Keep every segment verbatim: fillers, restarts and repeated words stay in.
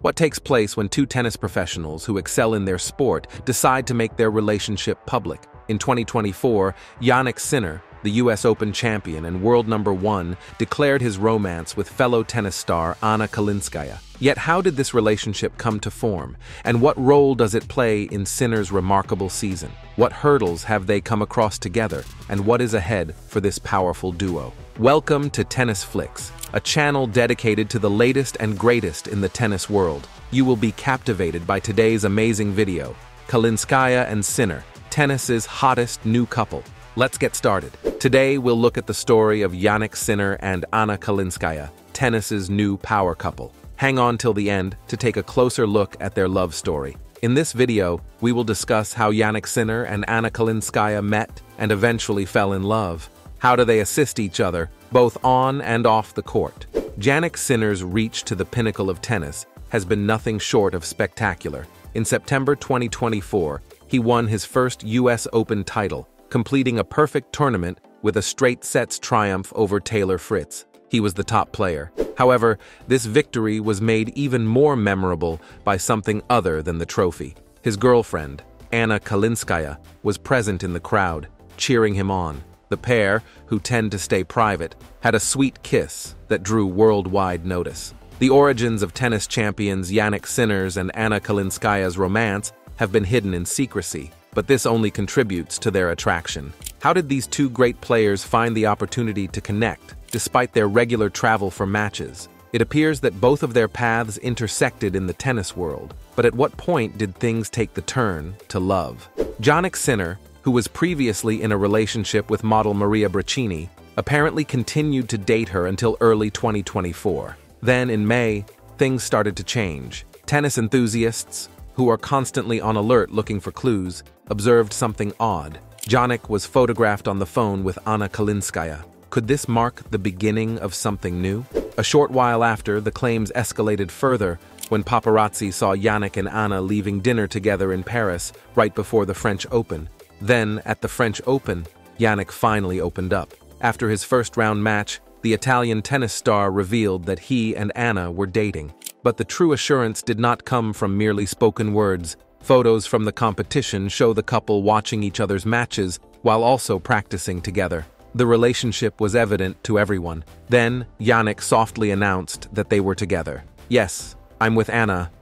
What takes place when two tennis professionals who excel in their sport decide to make their relationship public? In twenty twenty-four, Jannik Sinner, the U S Open champion and world number one, declared his romance with fellow tennis star Anna Kalinskaya. Yet how did this relationship come to form, and what role does it play in Sinner's remarkable season? What hurdles have they come across together, and what is ahead for this powerful duo? Welcome to Tennis Flicks, a channel dedicated to the latest and greatest in the tennis world. You will be captivated by today's amazing video, Kalinskaya and Sinner, tennis's hottest new couple. Let's get started. Today we'll look at the story of Jannik Sinner and Anna Kalinskaya, tennis's new power couple. Hang on till the end to take a closer look at their love story. In this video, we will discuss how Jannik Sinner and Anna Kalinskaya met and eventually fell in love. How do they assist each other, both on and off the court? Jannik Sinner's reach to the pinnacle of tennis has been nothing short of spectacular. In September twenty twenty-four, he won his first U S Open title, completing a perfect tournament with a straight sets triumph over Taylor Fritz. He was the top player. However, this victory was made even more memorable by something other than the trophy. His girlfriend, Anna Kalinskaya, was present in the crowd, cheering him on. The pair, who tend to stay private, had a sweet kiss that drew worldwide notice. The origins of tennis champions Jannik Sinner's and Anna Kalinskaya's romance have been hidden in secrecy, but this only contributes to their attraction. How did these two great players find the opportunity to connect, despite their regular travel for matches? It appears that both of their paths intersected in the tennis world, but at what point did things take the turn to love? Jannik Sinner, who was previously in a relationship with model Maria Braccini, apparently continued to date her until early twenty twenty-four. Then, in May, things started to change. Tennis enthusiasts, who are constantly on alert looking for clues, observed something odd. Jannik was photographed on the phone with Anna Kalinskaya. Could this mark the beginning of something new? A short while after, the claims escalated further when paparazzi saw Jannik and Anna leaving dinner together in Paris right before the French Open. Then, at the French Open, Jannik finally opened up. After his first round match, the Italian tennis star revealed that he and Anna were dating. But the true assurance did not come from merely spoken words. Photos from the competition show the couple watching each other's matches while also practicing together. The relationship was evident to everyone. Then, Jannik softly announced that they were together. "Yes, I'm with Anna."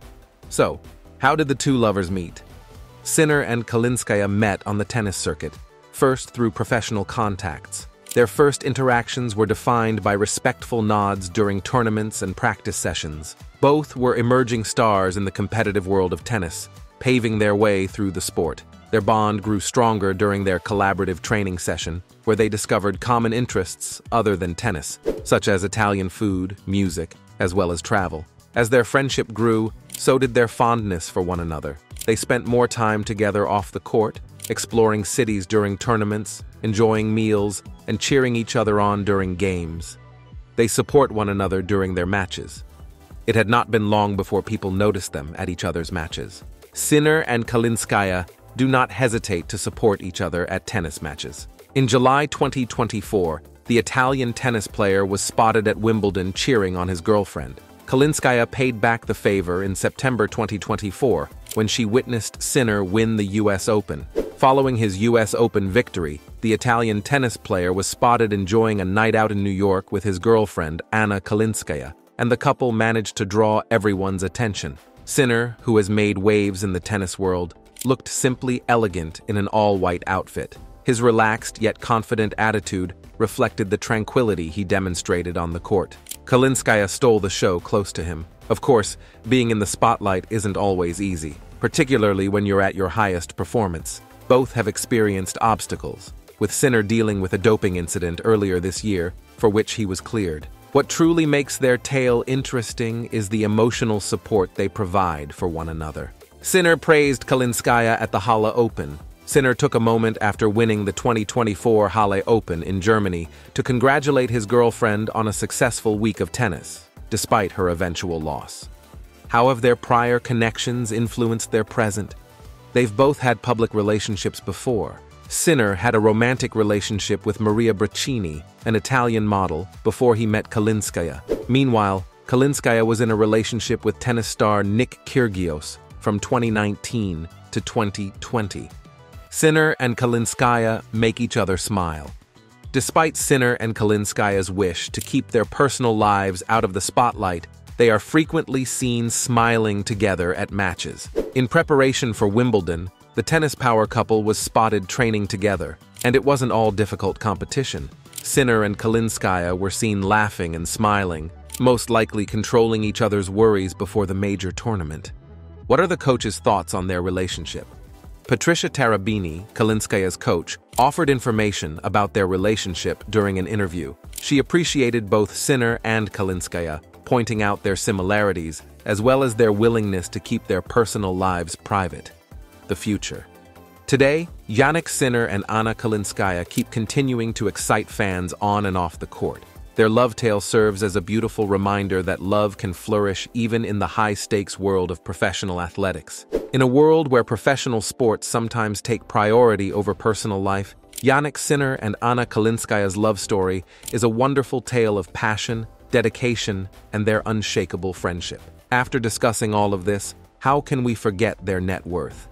So, how did the two lovers meet? Sinner and Kalinskaya met on the tennis circuit, first through professional contacts. Their first interactions were defined by respectful nods during tournaments and practice sessions. Both were emerging stars in the competitive world of tennis, paving their way through the sport. Their bond grew stronger during their collaborative training session, where they discovered common interests other than tennis, such as Italian food, music, as well as travel. As their friendship grew, so did their fondness for one another. They spent more time together off the court, exploring cities during tournaments, enjoying meals, and cheering each other on during games. They support one another during their matches. It had not been long before people noticed them at each other's matches. Sinner and Kalinskaya do not hesitate to support each other at tennis matches. In July twenty twenty-four, the Italian tennis player was spotted at Wimbledon cheering on his girlfriend. Kalinskaya paid back the favor in September twenty twenty-four when she witnessed Sinner win the U S Open. Following his U S Open victory, the Italian tennis player was spotted enjoying a night out in New York with his girlfriend, Anna Kalinskaya, and the couple managed to draw everyone's attention. Sinner, who has made waves in the tennis world, looked simply elegant in an all-white outfit. His relaxed yet confident attitude reflected the tranquility he demonstrated on the court. Kalinskaya stole the show close to him. Of course, being in the spotlight isn't always easy, particularly when you're at your highest performance. Both have experienced obstacles, with Sinner dealing with a doping incident earlier this year, for which he was cleared. What truly makes their tale interesting is the emotional support they provide for one another. Sinner praised Kalinskaya at the Halle Open. Sinner took a moment after winning the twenty twenty-four Halle Open in Germany to congratulate his girlfriend on a successful week of tennis, despite her eventual loss. How have their prior connections influenced their present? They've both had public relationships before. Sinner had a romantic relationship with Maria Braccini, an Italian model, before he met Kalinskaya. Meanwhile, Kalinskaya was in a relationship with tennis star Nick Kyrgios from twenty nineteen to twenty twenty. Sinner and Kalinskaya make each other smile. Despite Sinner and Kalinskaya's wish to keep their personal lives out of the spotlight, they are frequently seen smiling together at matches. In preparation for Wimbledon, the tennis power couple was spotted training together, and it wasn't all difficult competition. Sinner and Kalinskaya were seen laughing and smiling, most likely controlling each other's worries before the major tournament. What are the coach's thoughts on their relationship? Patricia Tarabini, Kalinskaya's coach, offered information about their relationship during an interview. She appreciated both Sinner and Kalinskaya, pointing out their similarities, as well as their willingness to keep their personal lives private. The future. Today, Jannik Sinner and Anna Kalinskaya keep continuing to excite fans on and off the court. Their love tale serves as a beautiful reminder that love can flourish even in the high-stakes world of professional athletics. In a world where professional sports sometimes take priority over personal life, Jannik Sinner and Anna Kalinskaya's love story is a wonderful tale of passion, dedication, and their unshakable friendship. After discussing all of this, how can we forget their net worth?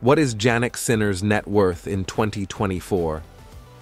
What is Jannik Sinner's net worth in twenty twenty-four?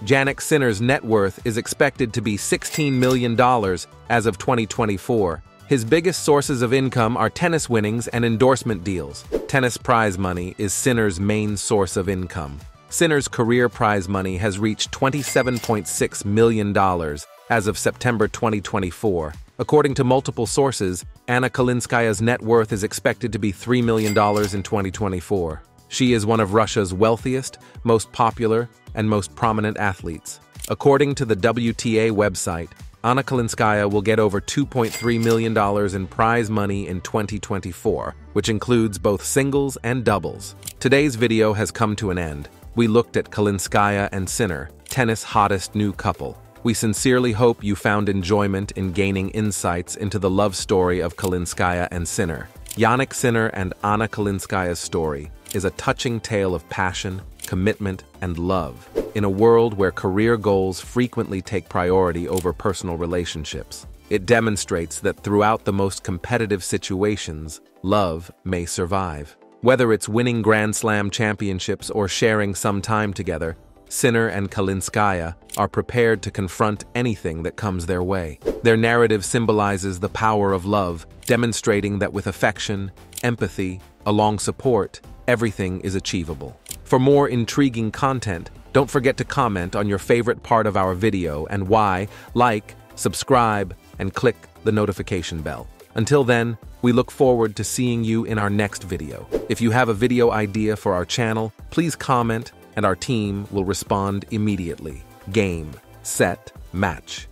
Jannik Sinner's net worth is expected to be sixteen million dollars as of twenty twenty-four. His biggest sources of income are tennis winnings and endorsement deals. Tennis prize money is Sinner's main source of income. Sinner's career prize money has reached twenty-seven point six million dollars as of September twenty twenty-four. According to multiple sources, Anna Kalinskaya's net worth is expected to be three million dollars in twenty twenty-four. She is one of Russia's wealthiest, most popular, and most prominent athletes. According to the W T A website, Anna Kalinskaya will get over two point three million dollars in prize money in twenty twenty-four, which includes both singles and doubles. Today's video has come to an end. We looked at Kalinskaya and Sinner, tennis hottest new couple. We sincerely hope you found enjoyment in gaining insights into the love story of Kalinskaya and Sinner. Jannik Sinner and Anna Kalinskaya's story is a touching tale of passion, commitment, and love in a world where career goals frequently take priority over personal relationships. It demonstrates that throughout the most competitive situations, love may survive. Whether it's winning Grand Slam championships or sharing some time together, Sinner and Kalinskaya are prepared to confront anything that comes their way. Their narrative symbolizes the power of love, demonstrating that with affection, empathy, along support, everything is achievable. For more intriguing content, don't forget to comment on your favorite part of our video and why, like, subscribe, and click the notification bell. Until then, we look forward to seeing you in our next video. If you have a video idea for our channel, please comment, and our team will respond immediately. Game, set, match.